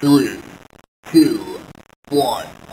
3, 2, 1.